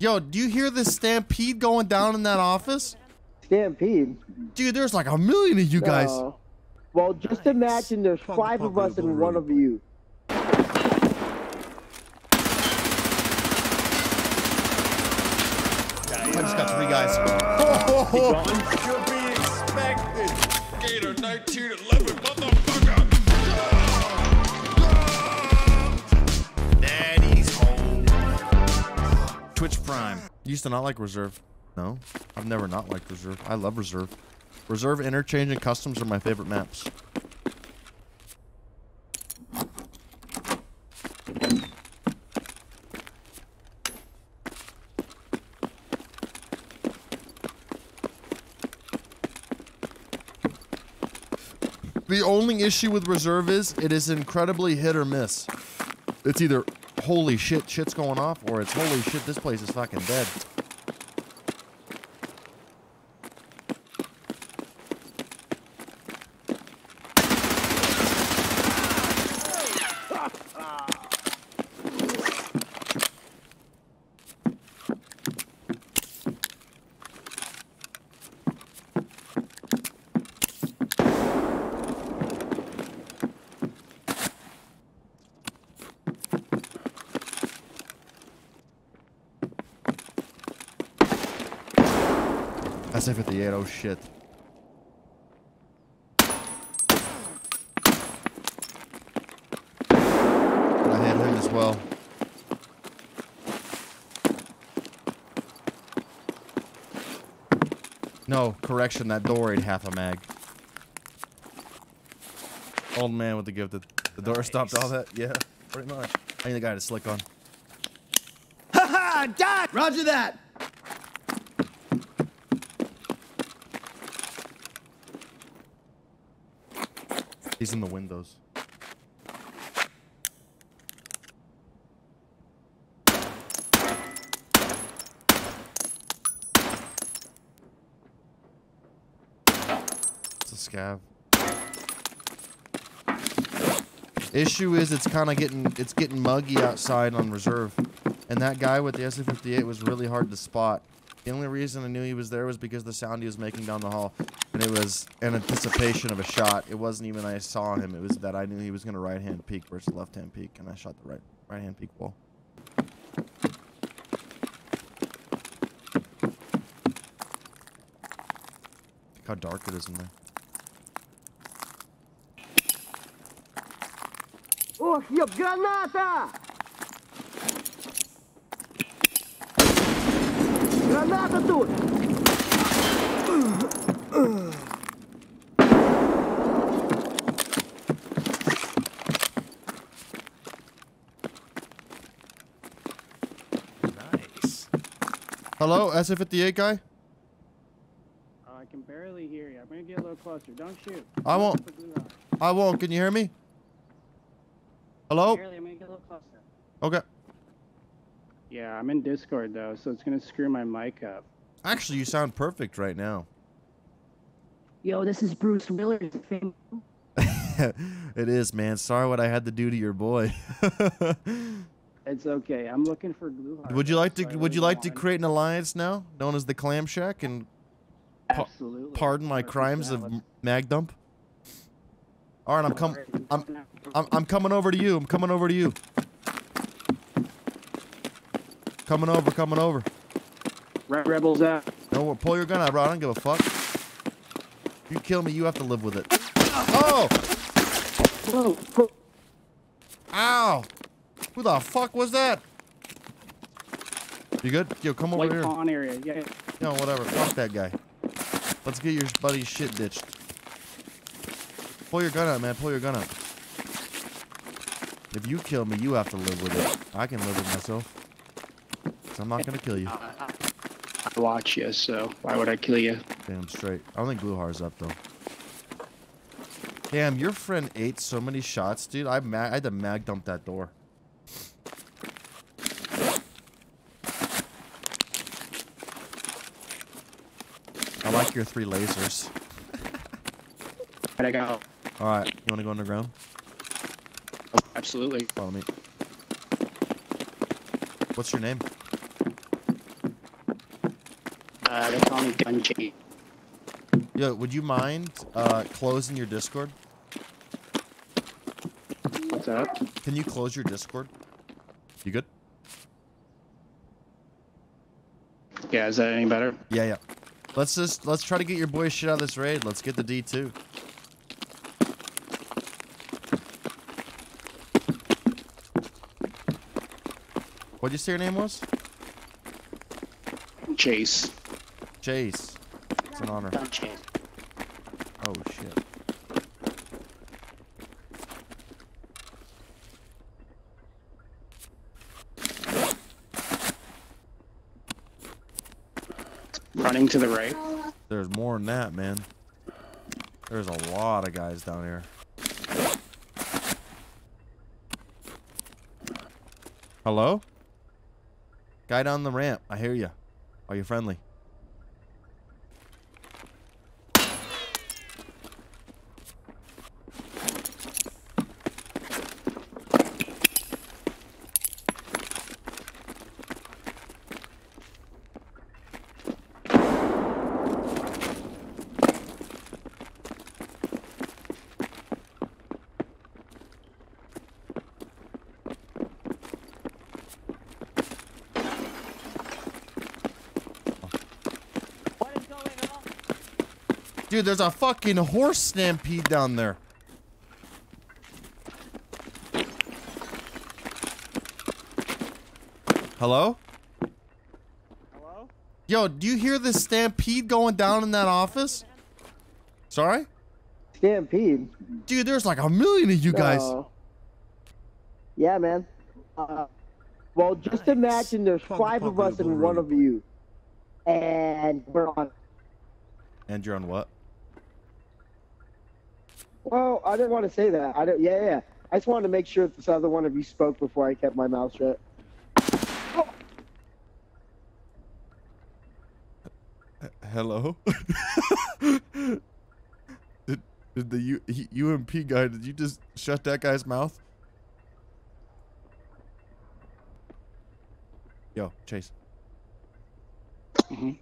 Yo, do you hear the stampede going down in that office? Stampede? Dude, there's like a million of you guys. Well, just imagine there's five of us and one of you. I just got three guys. Should be expected. Gator 1911, motherfucker. Daddy's home. Twitch Prime. You used to not like Reserve. No, I've never not liked Reserve. I love Reserve. Reserve, Interchange, and Customs are my favorite maps. The only issue with Reserve is it is incredibly hit or miss. It's either holy shit, shit's going off, or it's holy shit, this place is fucking dead. SA-58, oh shit. I hit him as well. No, correction, that door ate half a mag. Old man with the gift. The door stopped all that? Yeah, pretty much. I need a guy to slick on. Haha, die! Roger that! He's in the windows. It's a scav. Issue is it's kind of getting muggy outside on Reserve, and that guy with the SA-58 was really hard to spot. The only reason I knew he was there was because the sound he was making down the hall. And it was an anticipation of a shot. It wasn't even I saw him. It was that I knew he was going to right-hand peek versus left-hand peek. And I shot the right-hand peek wall. Look how dark it is in there. Oh, your granata! Granata, dude! Nice. Hello, SA-58 guy? I can barely hear you. I'm gonna get a little closer. Don't shoot. I won't. Can you hear me? Hello? Barely. I'm gonna get a little closer. Okay. Yeah, I'm in Discord though, so it's gonna screw my mic up. Actually, you sound perfect right now. Yo, this is Bruce Willard's thing. It is, man. Sorry what I had to do to your boy. It's okay. I'm looking for Gluhar. Would you like to? Would you like to create an alliance now, known as the Clam Shack, and absolutely pardon my crimes of mag dump? All right, I'm coming over to you. I'm coming over to you. Coming over. Coming over. Rebels out. No, pull your gun out, bro. I don't give a fuck. You kill me, you have to live with it. Oh! Ow! Who the fuck was that? You good? Yo, come over here. Pawn area. Yeah. No, whatever. Fuck that guy. Let's get your buddy's shit ditched. Pull your gun out, man. Pull your gun out. If you kill me, you have to live with it. I can live with myself. 'Cause I'm not gonna kill you. I watch you, so why would I kill you? Damn straight. I don't think Gluhar's up though. Damn, your friend ate so many shots, dude. I had to mag dump that door. I like your three lasers. I got. All right, you want to go underground? Oh, absolutely. Follow me. What's your name? That's on Gunchain. Yo, would you mind closing your Discord? What's up? Can you close your Discord? You good? Yeah, is that any better? Yeah, yeah. Let's try to get your boy shit out of this raid. Let's get the D2. What'd you say your name was? Chase. Chase. It's an honor. Oh shit. Running to the right. There's more than that, man. There's a lot of guys down here. Hello? Guy down the ramp. I hear you. Are you friendly? Dude, there's a fucking horse stampede down there. Hello? Hello? Yo, do you hear this stampede going down in that office? Sorry? Stampede? Dude, there's like a million of you guys. Yeah, man. Well, just nice. Imagine there's five of us and one of you. And we're on. And you're on what? Well, I didn't want to say that. Yeah. I just wanted to make sure that this other one of you spoke before I kept my mouth shut. Oh. Hello. did the UMP guy? Did you just shut that guy's mouth? Yo, Chase. Mm-hmm.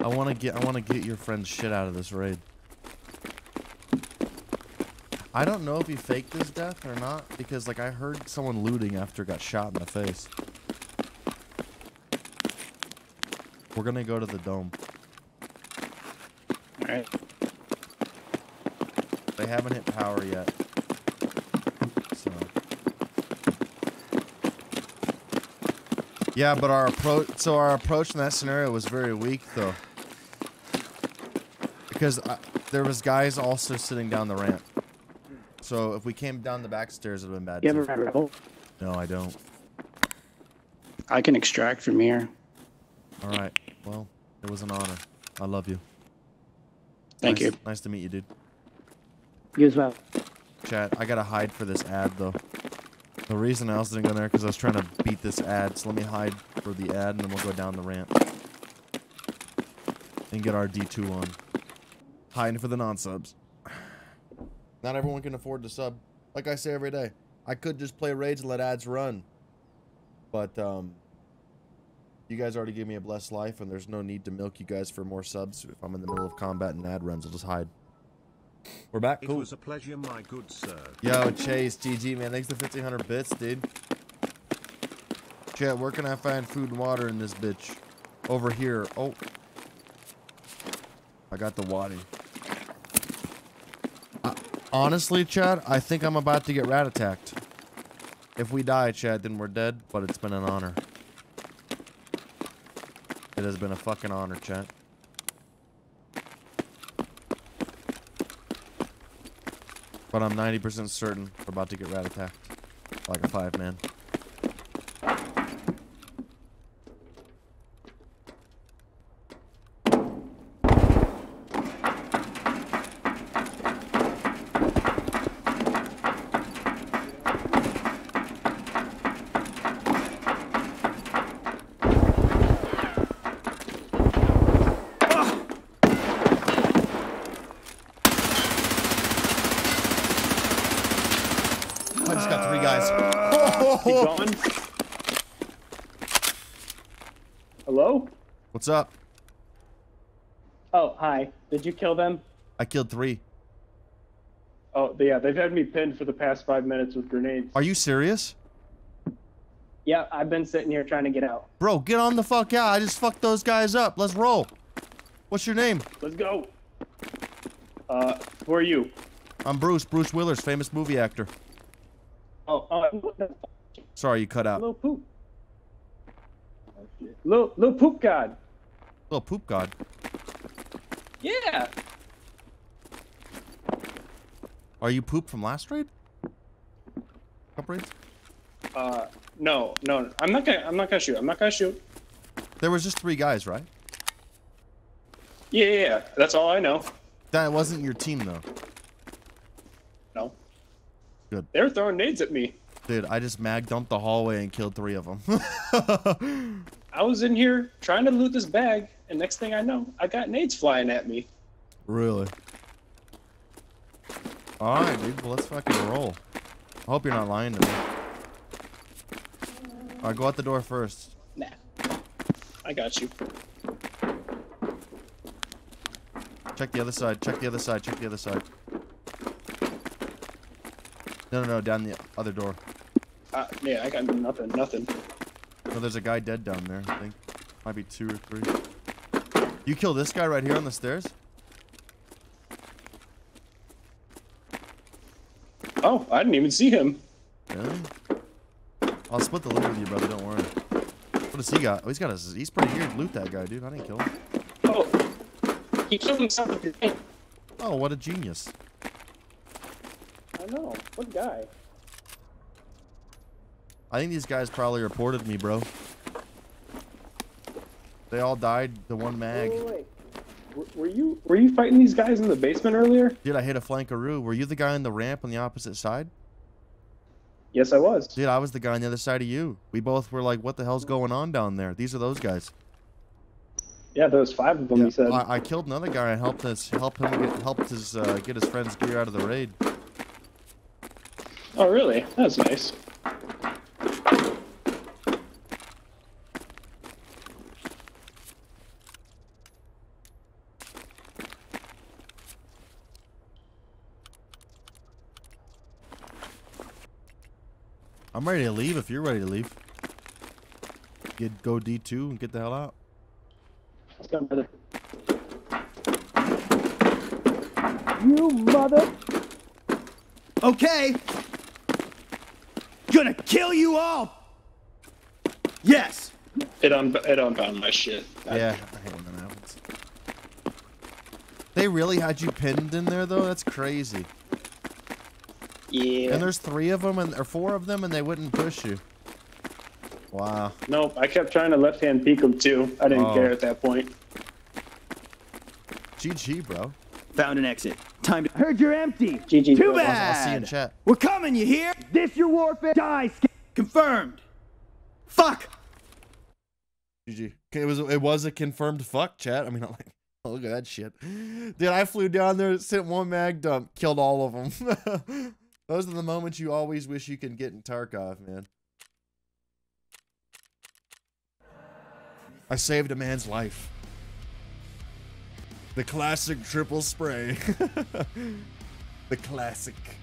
I want to get your friend's shit out of this raid. I don't know if he faked his death or not, because like I heard someone looting after he got shot in the face. We're gonna go to the dome. All right. They haven't hit power yet. So. Yeah, but our approach in that scenario was very weak though. Because there was guys also sitting down the ramp. So if we came down the back stairs, it would have been bad. You have a rebel? No, I don't. I can extract from here. All right. Well, it was an honor. I love you. Thank you. Nice to meet you, dude. You as well. Chat, I got to hide for this ad, though. The reason I also didn't go in there because I was trying to beat this ad. So let me hide for the ad, and then we'll go down the ramp. And get our D2 on. Hiding for the non-subs. Not everyone can afford to sub. Like I say every day, I could just play raids and let ads run. But you guys already gave me a blessed life, and there's no need to milk you guys for more subs. If I'm in the middle of combat and ad runs, I'll just hide. We're back. Cool. It was a pleasure, my good sir. Yo, Chase, GG, man. Thanks for 1,500 bits, dude. Chat, where can I find food and water in this bitch? Over here. Oh. I got the wadding. Honestly, Chad, I think I'm about to get rat attacked. If we die, Chad, then we're dead, but it's been an honor. It has been a fucking honor, Chad. But I'm 90% certain we're about to get rat attacked. Like a 5-man. guys. Hello? What's up? Oh, hi. Did you kill them? I killed 3. Oh, yeah, they've had me pinned for the past 5 minutes with grenades. Are you serious? Yeah, I've been sitting here trying to get out. Bro, get on the fuck out. I just fucked those guys up. Let's roll. What's your name? Let's go. Who are you? I'm Bruce. Bruce Willis, famous movie actor. Oh, sorry, you cut out. Little poop. Oh, shit. Little poop god. Little poop god. Yeah. Are you poop from last raid? Cup raids? No. I'm not gonna shoot. There was just 3 guys, right? Yeah. That's all I know. That wasn't your team, though. No. Good. They were throwing nades at me. Dude, I just mag dumped the hallway and killed 3 of them. I was in here trying to loot this bag, and next thing I know, I got nades flying at me. Really? All right, dude. Well, let's fucking roll. I hope you're not lying to me. All right, go out the door first. Nah. I got you. Check the other side. Check the other side. Check the other side. No. Down the other door. Yeah, I got nothing. No, there's a guy dead down there, I think. Might be 2 or 3. You kill this guy right here on the stairs? Oh, I didn't even see him. Really? I'll split the loot with you, brother. Don't worry. What does he got? Oh, he's got a... He's pretty weird. Loot that guy, dude. I didn't kill him. Oh. He killed himself with his hand. Oh, what a genius. I know. What guy? I think these guys probably reported me, bro. They all died to one mag. Wait. Were you fighting these guys in the basement earlier? Dude, I hit a flankaroo. Were you the guy on the ramp on the opposite side? Yes, I was. Dude, I was the guy on the other side of you. We both were like, what the hell's going on down there? These are those guys. Yeah, there was 5 of them. Yeah, he said. I killed another guy and helped his friend's gear out of the raid. Oh, really? That's nice. I'm ready to leave. If you're ready to leave, go D2 and get the hell out. Let's go, brother. You mother. Okay. Gonna kill you all. Yes. It unbound my shit. Yeah, I hate when that happens. They really had you pinned in there, though. That's crazy. Yeah. And there's 3 of them, or 4 of them, and they wouldn't push you. Wow. Nope, I kept trying to left-hand peek them, too. I didn't care at that point. GG, bro. Found an exit. Time to... Heard you're empty. GG. Too bad. I'll see you in chat. We're coming, you hear? This your warfare? Die, confirmed. Fuck. GG. It was a confirmed fuck, chat. I mean, I'm like... Oh, look at that shit. Dude, I flew down there, sent 1 mag dump, killed all of them. Those are the moments you always wish you can get in Tarkov, man. I saved a man's life. The classic triple spray. The classic.